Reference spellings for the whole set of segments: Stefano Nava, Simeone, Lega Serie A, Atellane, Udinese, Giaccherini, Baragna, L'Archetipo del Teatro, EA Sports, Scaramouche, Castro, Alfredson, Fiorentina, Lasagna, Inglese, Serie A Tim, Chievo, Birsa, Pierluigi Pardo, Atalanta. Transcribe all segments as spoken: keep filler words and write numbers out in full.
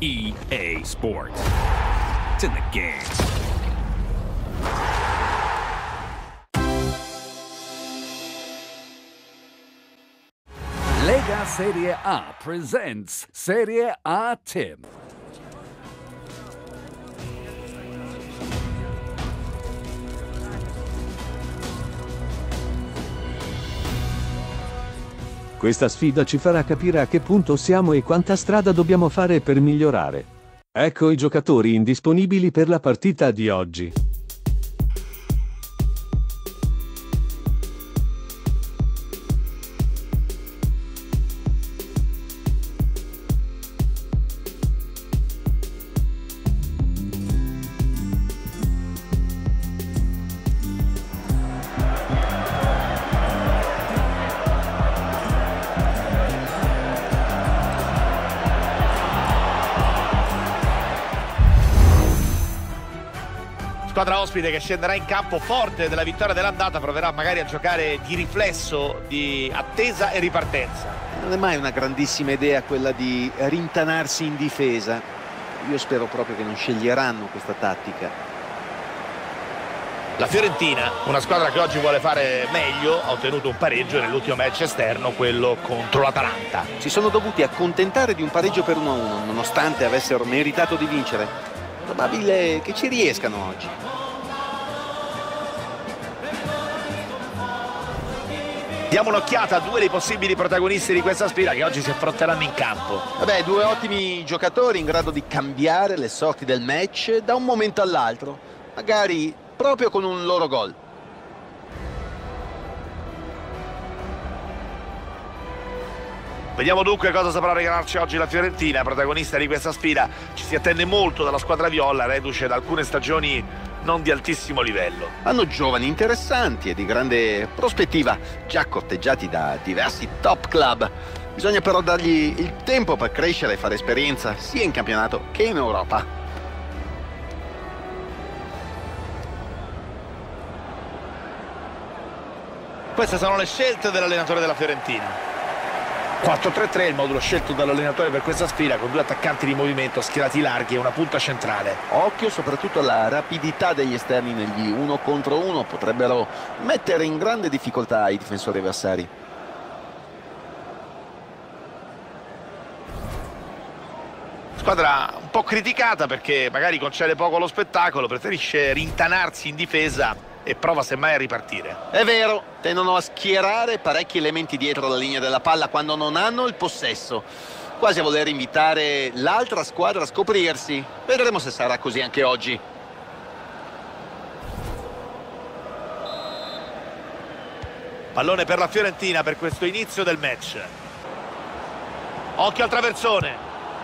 E A Sports. It's in the game. Lega Serie A presents Serie A Tim. Questa sfida ci farà capire a che punto siamo e quanta strada dobbiamo fare per migliorare. Ecco i giocatori indisponibili per la partita di oggi. Squadra ospite che scenderà in campo forte della vittoria dell'andata, proverà magari a giocare di riflesso, di attesa e ripartenza. Non è mai una grandissima idea quella di rintanarsi in difesa. Io spero proprio che non sceglieranno questa tattica. La Fiorentina, una squadra che oggi vuole fare meglio, ha ottenuto un pareggio nell'ultimo match esterno, quello contro l'Atalanta. Si sono dovuti accontentare di un pareggio per uno a uno, nonostante avessero meritato di vincere. Probabile che ci riescano oggi. Diamo un'occhiata a due dei possibili protagonisti di questa sfida che oggi si affronteranno in campo. Vabbè, due ottimi giocatori in grado di cambiare le sorti del match da un momento all'altro, magari proprio con un loro gol. Vediamo dunque cosa saprà regalarci oggi la Fiorentina, protagonista di questa sfida. Ci si attende molto dalla squadra viola, reduce da alcune stagioni non di altissimo livello. Hanno giovani interessanti e di grande prospettiva, già corteggiati da diversi top club. Bisogna però dargli il tempo per crescere e fare esperienza, sia in campionato che in Europa. Queste sono le scelte dell'allenatore della Fiorentina. quattro tre tre è il modulo scelto dall'allenatore per questa sfida, con due attaccanti di movimento, schierati larghi e una punta centrale. Occhio soprattutto alla rapidità degli esterni negli uno contro uno, potrebbero mettere in grande difficoltà i difensori avversari. Squadra un po' criticata perché magari concede poco allo spettacolo, preferisce rintanarsi in difesa e prova semmai a ripartire. È vero, tendono a schierare parecchi elementi dietro la linea della palla quando non hanno il possesso, quasi a voler invitare l'altra squadra a scoprirsi. Vedremo se sarà così anche oggi. Pallone per la Fiorentina per questo inizio del match. Occhio al traversone,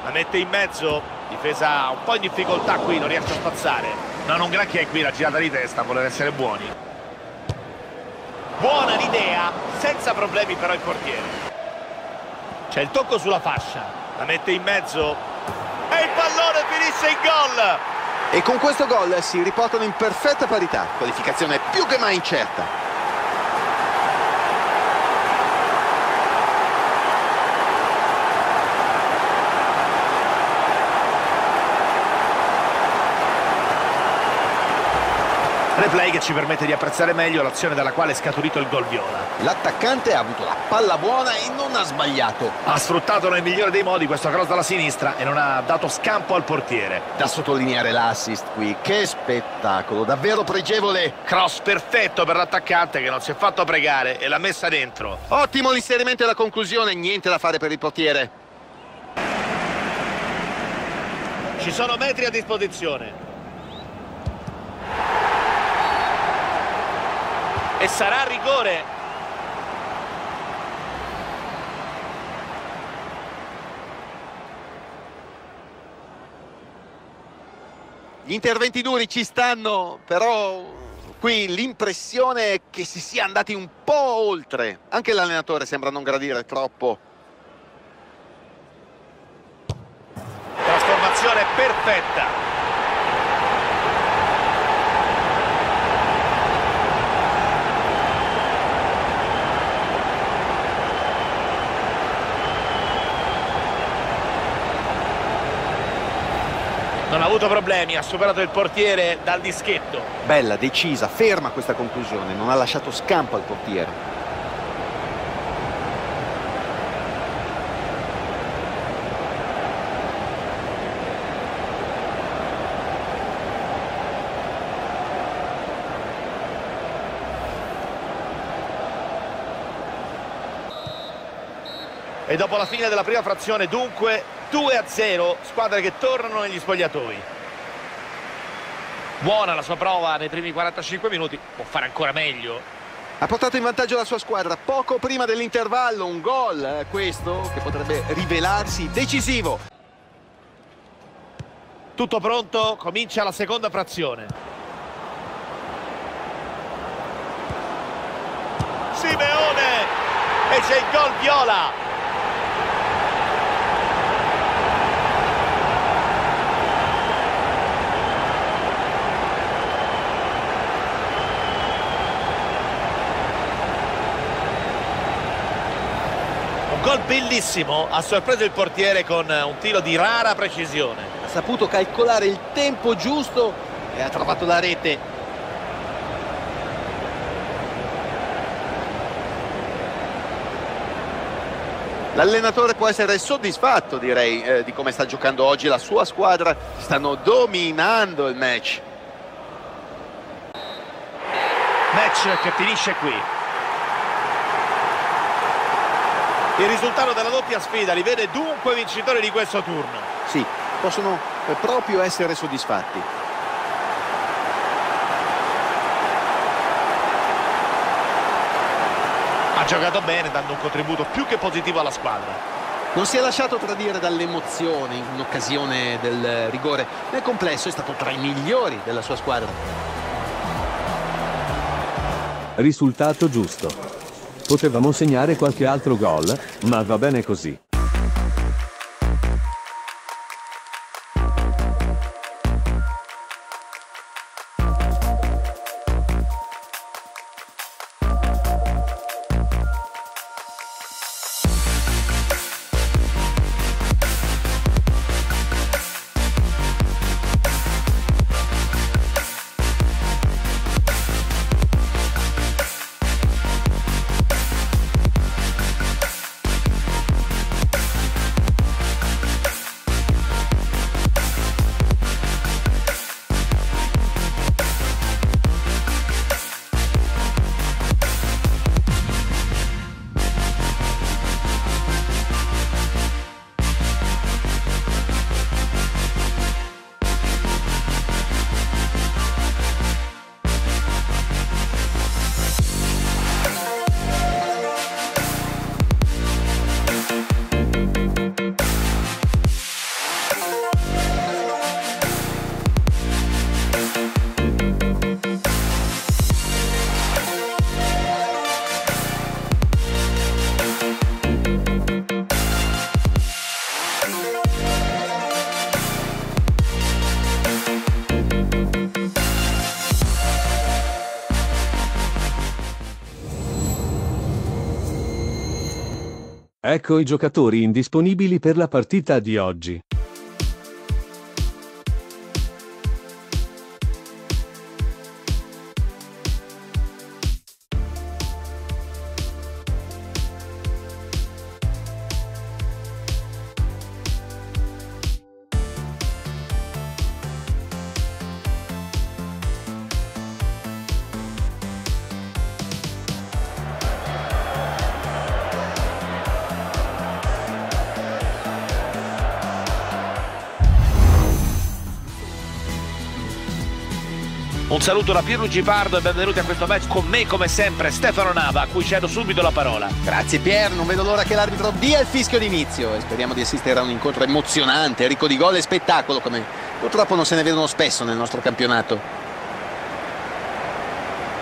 la mette in mezzo, difesa un po' in difficoltà qui, non riesce a spazzare. No, non granché qui, la girata di testa, voler essere buoni. Buona l'idea, senza problemi però il portiere. C'è il tocco sulla fascia, la mette in mezzo e il pallone finisce in gol. E con questo gol si riportano in perfetta parità, qualificazione più che mai incerta. Replay che ci permette di apprezzare meglio l'azione dalla quale è scaturito il gol viola. L'attaccante ha avuto la palla buona e non ha sbagliato. Ha sfruttato nel migliore dei modi questo cross dalla sinistra e non ha dato scampo al portiere. Da sottolineare l'assist qui, che spettacolo, davvero pregevole. Cross perfetto per l'attaccante che non si è fatto pregare e l'ha messa dentro. Ottimo l'inserimento e la conclusione, niente da fare per il portiere. Ci sono metri a disposizione. E sarà rigore. Gli interventi duri ci stanno, però qui l'impressione è che si sia andati un po' oltre. Anche l'allenatore sembra non gradire troppo. Trasformazione perfetta. non ha avuto problemi, ha superato il portiere dal dischetto. Bella, decisa, ferma questa conclusione, non ha lasciato scampo al portiere. E dopo la fine della prima frazione, dunque, due a zero, squadre che tornano negli spogliatoi. Buona la sua prova nei primi quarantacinque minuti, può fare ancora meglio. Ha portato in vantaggio la sua squadra poco prima dell'intervallo, un gol, eh, questo, che potrebbe rivelarsi decisivo. Tutto pronto, comincia la seconda frazione. Simeone! E c'è il gol viola! Gol bellissimo, ha sorpreso il portiere con un tiro di rara precisione. Ha saputo calcolare il tempo giusto e ha trovato la rete. L'allenatore può essere soddisfatto, direi, eh, di come sta giocando oggi la sua squadra. Stanno dominando il match. Match che finisce qui. Il risultato della doppia sfida li vede dunque vincitori di questo turno. Sì, possono proprio essere soddisfatti. Ha giocato bene, dando un contributo più che positivo alla squadra. Non si è lasciato tradire dall'emozione in occasione del rigore. Nel complesso è stato tra i migliori della sua squadra. Risultato giusto. Potevamo segnare qualche altro gol, ma va bene così. Ecco i giocatori indisponibili per la partita di oggi. Un saluto da Pierluigi Pardo e benvenuti a questo match con me, come sempre, Stefano Nava, a cui cedo subito la parola. Grazie Pier, non vedo l'ora che l'arbitro dia il fischio d'inizio e speriamo di assistere a un incontro emozionante, ricco di gol e spettacolo, come purtroppo non se ne vedono spesso nel nostro campionato.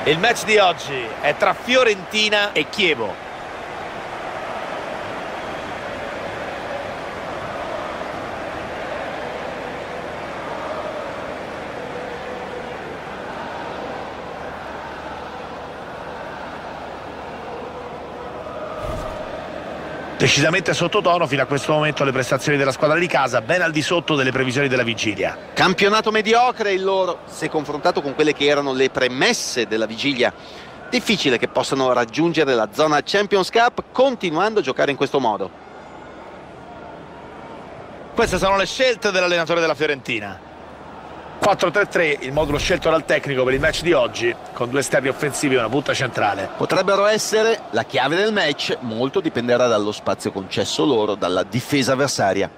Il match di oggi è tra Fiorentina e Chievo. decisamente sottotono fino a questo momento le prestazioni della squadra di casa, ben al di sotto delle previsioni della vigilia. Campionato mediocre il loro, se confrontato con quelle che erano le premesse della vigilia. Difficile che possano raggiungere la zona Champions Cup continuando a giocare in questo modo. Queste sono le scelte dell'allenatore della Fiorentina. quattro tre tre, il modulo scelto dal tecnico per il match di oggi, con due esterni offensivi e una punta centrale. Potrebbero essere la chiave del match, molto dipenderà dallo spazio concesso loro, dalla difesa avversaria.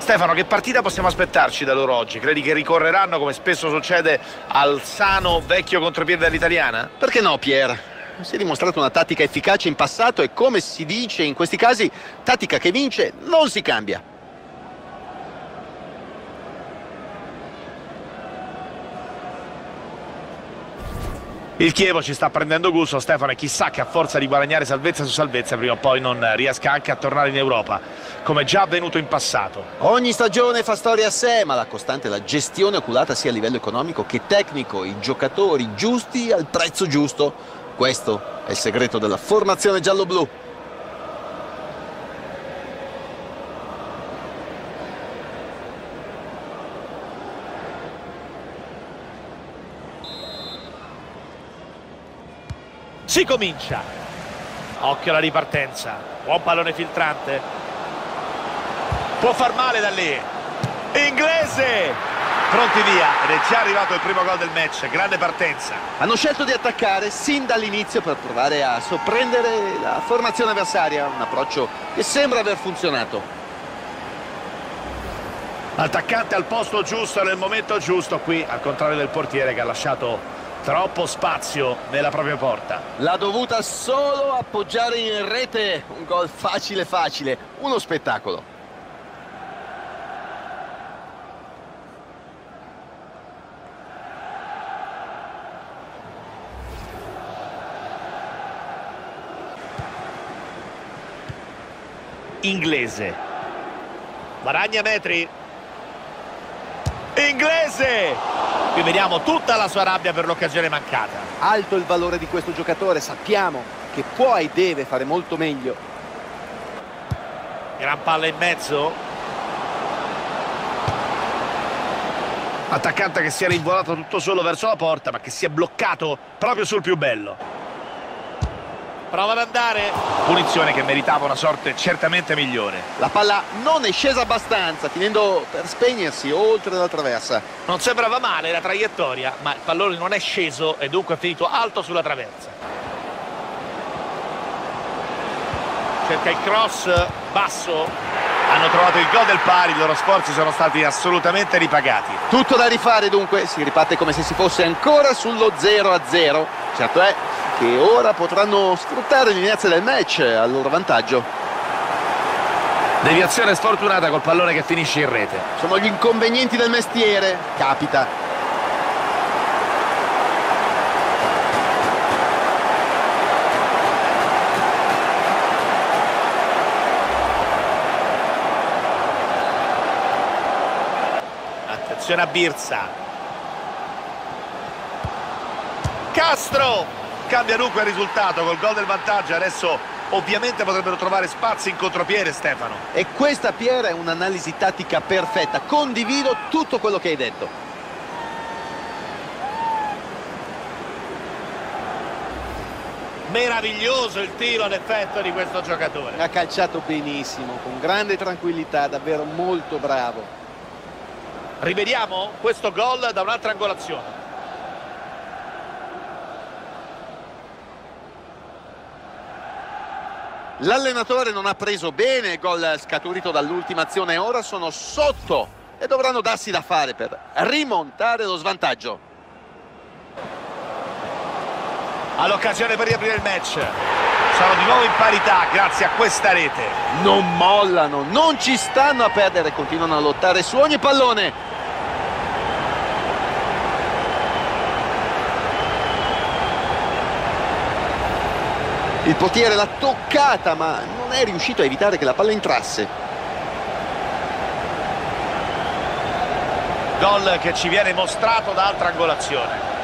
Stefano, che partita possiamo aspettarci da loro oggi? Credi che ricorreranno, come spesso succede, al sano vecchio contropiede dell'italiana? Perché no, Pier? Si è dimostrata una tattica efficace in passato e, come si dice in questi casi, tattica che vince non si cambia. Il Chievo ci sta prendendo gusto, Stefano, e chissà che a forza di guadagnare salvezza su salvezza prima o poi non riesca anche a tornare in Europa, come già avvenuto in passato. Ogni stagione fa storia a sé, ma la costante è la gestione oculata sia a livello economico che tecnico, i giocatori giusti al prezzo giusto. Questo è il segreto della formazione giallo-blu. Si comincia, occhio alla ripartenza, buon pallone filtrante, può far male da lì, Inglese, pronti via, ed è già arrivato il primo gol del match, grande partenza. Hanno scelto di attaccare sin dall'inizio per provare a sorprendere la formazione avversaria, un approccio che sembra aver funzionato. Attaccante al posto giusto, nel momento giusto, qui al contrario del portiere che ha lasciato troppo spazio nella propria porta. L'ha dovuta solo appoggiare in rete. Un gol facile facile. Uno spettacolo. Inglese. Baragna metri. Inglese! Qui vediamo tutta la sua rabbia per l'occasione mancata. Alto il valore di questo giocatore, sappiamo che può e deve fare molto meglio. Gran palla in mezzo. Attaccante che si è rinvolato tutto solo verso la porta, ma che si è bloccato proprio sul più bello. Prova ad andare. Punizione che meritava una sorte certamente migliore. La palla non è scesa abbastanza, finendo per spegnersi oltre la traversa. Non sembrava male la traiettoria, ma il pallone non è sceso e dunque è finito alto sulla traversa. Cerca il cross, basso. Hanno trovato il gol del pari, i loro sforzi sono stati assolutamente ripagati. Tutto da rifare dunque, si riparte come se si fosse ancora sullo zero a zero. Certo è che ora potranno sfruttare l'inerzia del match a loro vantaggio. Deviazione sfortunata col pallone che finisce in rete. Sono gli inconvenienti del mestiere, capita. Attenzione a Birsa. Castro! Cambia dunque il risultato col gol del vantaggio. Adesso ovviamente potrebbero trovare spazi in contropiede, Stefano. E questa, Pier, è un'analisi tattica perfetta. Condivido tutto quello che hai detto. Meraviglioso il tiro ad effetto di questo giocatore. Ha calciato benissimo, con grande tranquillità, davvero molto bravo. Rivediamo questo gol da un'altra angolazione. L'allenatore non ha preso bene il gol scaturito dall'ultima azione, ora sono sotto e dovranno darsi da fare per rimontare lo svantaggio. All'occasione per riaprire il match, sono di nuovo in parità grazie a questa rete. Non mollano, non ci stanno a perdere, continuano a lottare su ogni pallone. il portiere l'ha toccata ma non è riuscito a evitare che la palla entrasse. Gol che ci viene mostrato da altra angolazione.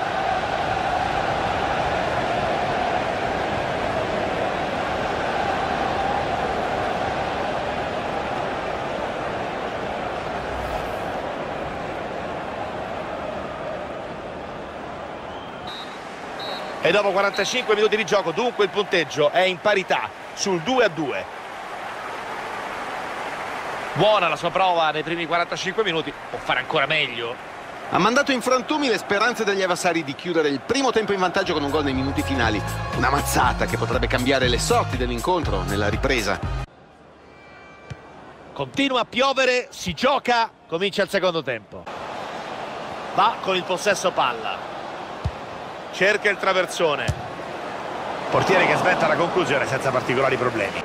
E dopo quarantacinque minuti di gioco, dunque, il punteggio è in parità sul due a due. Buona la sua prova nei primi quarantacinque minuti, può fare ancora meglio. Ha mandato in frantumi le speranze degli avversari di chiudere il primo tempo in vantaggio con un gol nei minuti finali. Una mazzata che potrebbe cambiare le sorti dell'incontro nella ripresa. Continua a piovere, si gioca, comincia il secondo tempo. Va con il possesso palla. Cerca il traversone. Portiere che sventa la conclusione senza particolari problemi.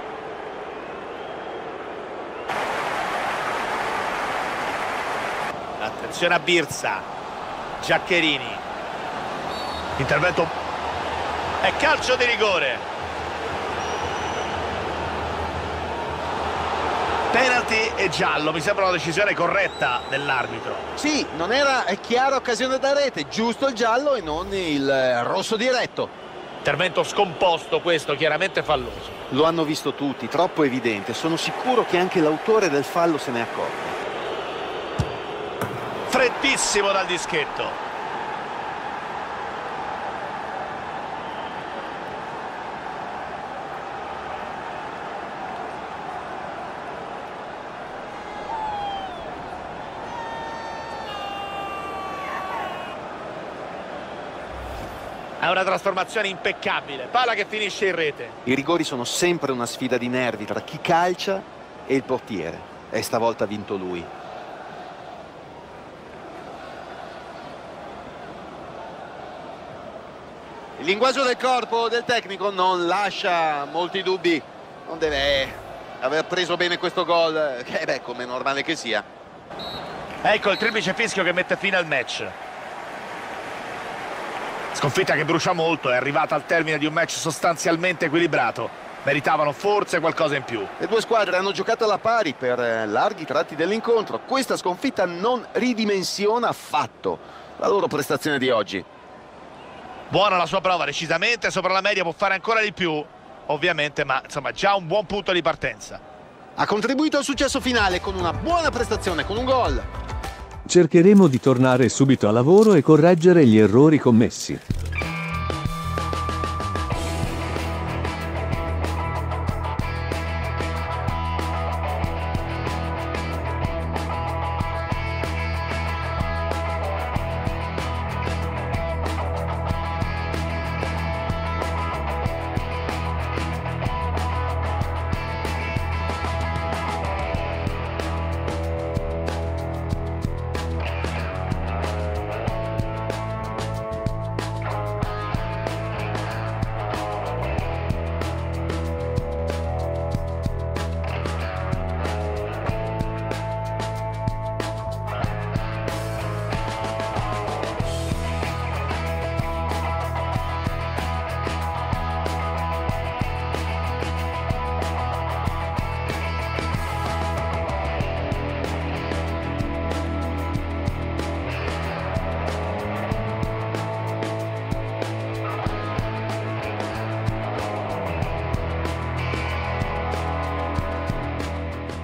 Attenzione a Birsa. Giaccherini. Intervento. E calcio di rigore. Penalty e giallo, mi sembra una decisione corretta dell'arbitro. Sì, non era chiara occasione da rete, giusto il giallo e non il rosso diretto. Intervento scomposto questo, chiaramente falloso. Lo hanno visto tutti, troppo evidente, sono sicuro che anche l'autore del fallo se ne è accorto. Frettissimo dal dischetto. È una trasformazione impeccabile, palla che finisce in rete. I rigori sono sempre una sfida di nervi tra chi calcia e il portiere, e stavolta ha vinto lui. Il linguaggio del corpo del tecnico non lascia molti dubbi, non deve aver preso bene questo gol, che beh, come è normale che sia. Ecco il triplice fischio che mette fine al match. Sconfitta che brucia molto, è arrivata al termine di un match sostanzialmente equilibrato. Meritavano forse qualcosa in più. Le due squadre hanno giocato alla pari per larghi tratti dell'incontro. Questa sconfitta non ridimensiona affatto la loro prestazione di oggi. Buona la sua prova, decisamente sopra la media, può fare ancora di più, ovviamente, ma insomma già un buon punto di partenza. Ha contribuito al successo finale con una buona prestazione, con un gol. Cercheremo di tornare subito a lavoro e correggere gli errori commessi.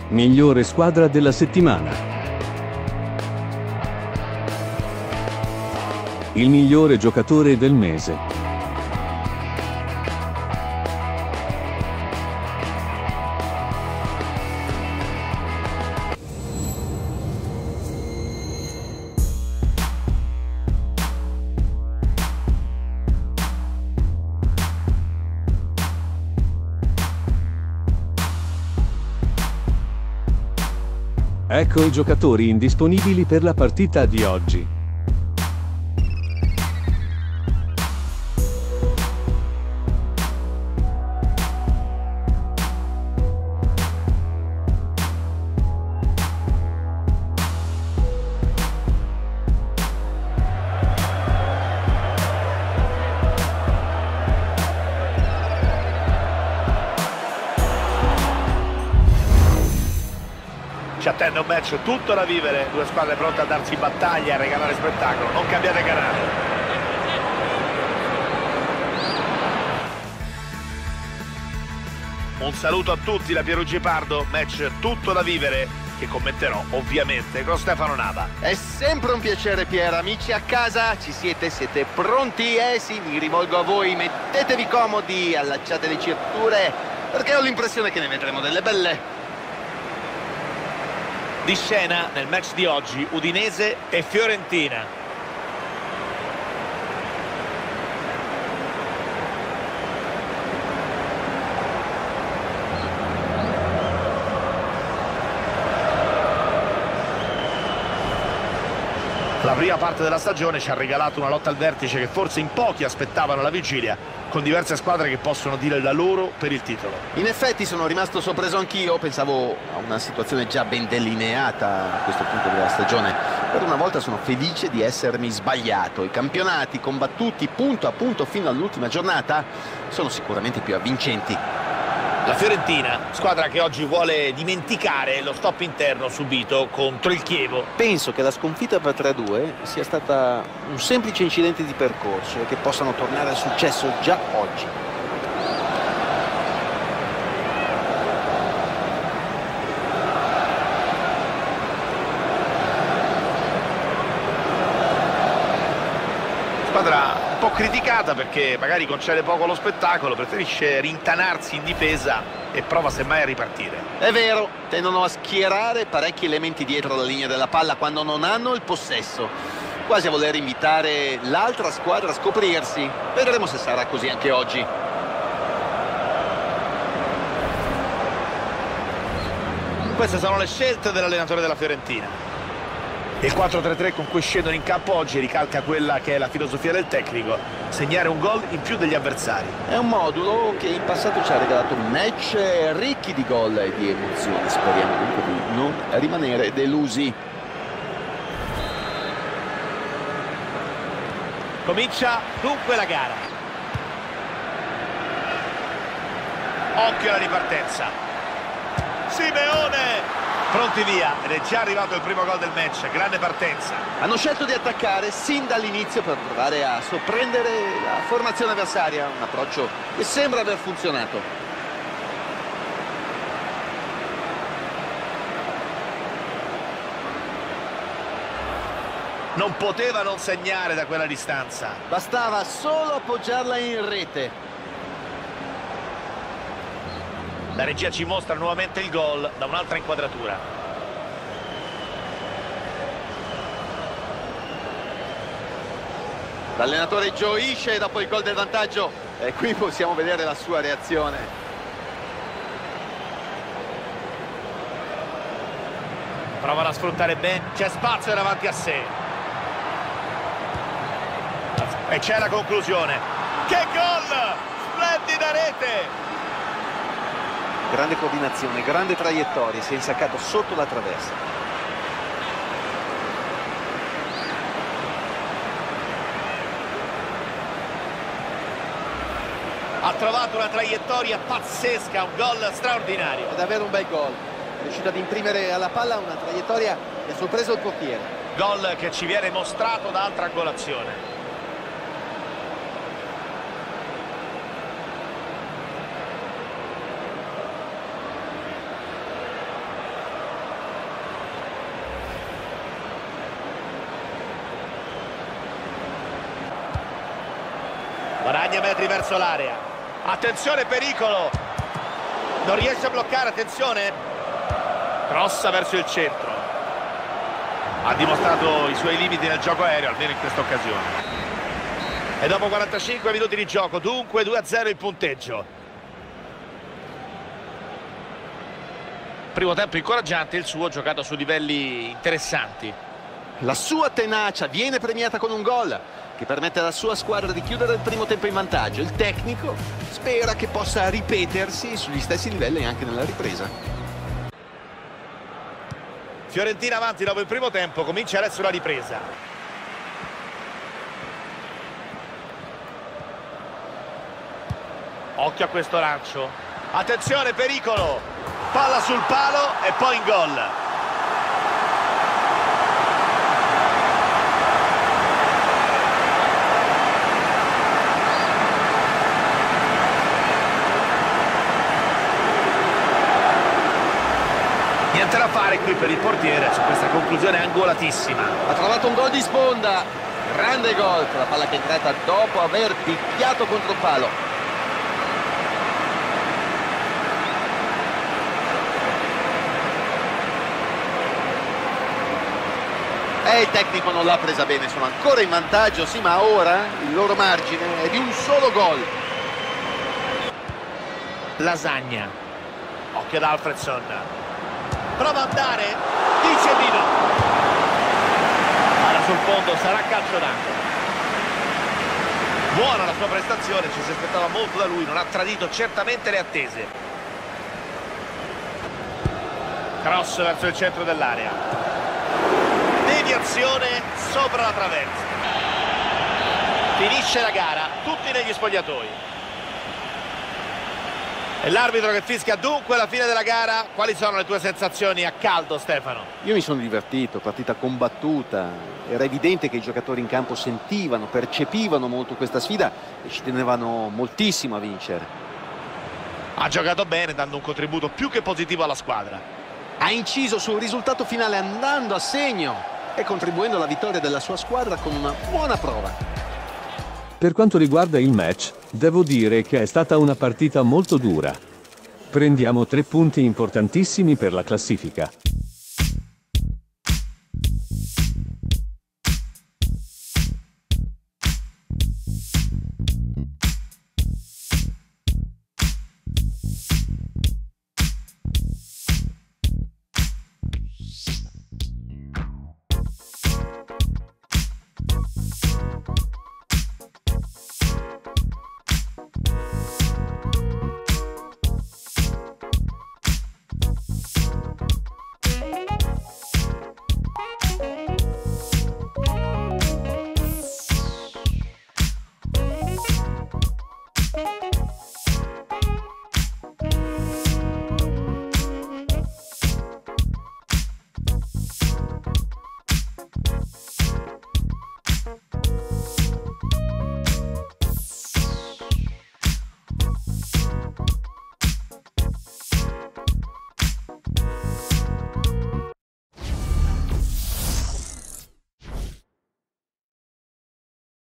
Migliore squadra della settimana. Il migliore giocatore del mese. Ecco i giocatori indisponibili per la partita di oggi. attende un match tutto da vivere, due spalle pronte a darsi battaglia, a regalare spettacolo, non cambiate canale. Un saluto a tutti da Pierluigi Pardo, match tutto da vivere che commenterò ovviamente con Stefano Nava. È sempre un piacere Pier, amici a casa, ci siete, siete pronti? Eh sì, mi rivolgo a voi, mettetevi comodi, allacciate le cinture perché ho l'impressione che ne vedremo delle belle. Di scena nel match di oggi Udinese e Fiorentina. La prima parte della stagione ci ha regalato una lotta al vertice che forse in pochi aspettavano la vigilia, con diverse squadre che possono dire la loro per il titolo. In effetti sono rimasto sorpreso anch'io, pensavo a una situazione già ben delineata a questo punto della stagione. Per una volta sono felice di essermi sbagliato. I campionati combattuti punto a punto fino all'ultima giornata sono sicuramente più avvincenti. La Fiorentina, squadra che oggi vuole dimenticare lo stop interno subito contro il Chievo. Penso che la sconfitta per tre a due sia stata un semplice incidente di percorso e che possano tornare al successo già oggi. Squadra un po' criticata perché magari concede poco allo spettacolo, preferisce rintanarsi in difesa e prova semmai a ripartire. È vero, tendono a schierare parecchi elementi dietro la linea della palla quando non hanno il possesso, quasi a voler invitare l'altra squadra a scoprirsi. Vedremo se sarà così anche oggi. Queste sono le scelte dell'allenatore della Fiorentina. Il quattro tre tre con cui scendono in campo oggi ricalca quella che è la filosofia del tecnico, segnare un gol in più degli avversari. È un modulo che in passato ci ha regalato match ricchi di gol e di emozioni, speriamo comunque di non rimanere delusi. Comincia dunque la gara. Occhio alla ripartenza. Simeone! Pronti via, ed è già arrivato il primo gol del match, grande partenza. Hanno scelto di attaccare sin dall'inizio per provare a sorprendere la formazione avversaria, un approccio che sembra aver funzionato. Non poteva non segnare da quella distanza. Bastava solo appoggiarla in rete. La regia ci mostra nuovamente il gol da un'altra inquadratura. L'allenatore gioisce dopo il gol del vantaggio e qui possiamo vedere la sua reazione. Prova a sfruttare bene, c'è spazio davanti a sé. E c'è la conclusione. Che gol! Splendida rete! Grande coordinazione, grande traiettoria, si è insaccato sotto la traversa. Ha trovato una traiettoria pazzesca, un gol straordinario. È davvero un bel gol, è riuscito ad imprimere alla palla una traiettoria che ha sorpreso il portiere. Gol che ci viene mostrato da altra angolazione. Baragna metri verso l'area, attenzione pericolo, non riesce a bloccare, attenzione, crossa verso il centro, ha dimostrato i suoi limiti nel gioco aereo almeno in questa occasione. E dopo quarantacinque minuti di gioco dunque due a zero il punteggio. Primo tempo incoraggiante, il suo giocato su livelli interessanti. La sua tenacia viene premiata con un gol che permette alla sua squadra di chiudere il primo tempo in vantaggio. Il tecnico spera che possa ripetersi sugli stessi livelli anche nella ripresa. Fiorentina avanti dopo il primo tempo, comincia adesso la ripresa. Occhio a questo lancio, attenzione pericolo, palla sul palo e poi in gol. da fare qui per il portiere su questa conclusione angolatissima. Ha trovato un gol di sponda, grande gol, con la palla che è entrata dopo aver picchiato contro il palo. E il tecnico non l'ha presa bene, sono ancora in vantaggio, sì, ma ora il loro margine è di un solo gol. Lasagna, occhio ad Alfredson, prova ad andare, dice di no, palla sul fondo, sarà calcio d'angolo. Buona la sua prestazione, ci si aspettava molto da lui, non ha tradito certamente le attese. Cross verso il centro dell'area, deviazione sopra la traversa, finisce la gara, tutti negli spogliatoi. E l'arbitro che fischia dunque la fine della gara. Quali sono le tue sensazioni a caldo, Stefano? Io mi sono divertito, partita combattuta, era evidente che i giocatori in campo sentivano, percepivano molto questa sfida e ci tenevano moltissimo a vincere. Ha giocato bene, dando un contributo più che positivo alla squadra. Ha inciso sul risultato finale andando a segno e contribuendo alla vittoria della sua squadra con una buona prova. Per quanto riguarda il match, devo dire che è stata una partita molto dura. Prendiamo tre punti importantissimi per la classifica.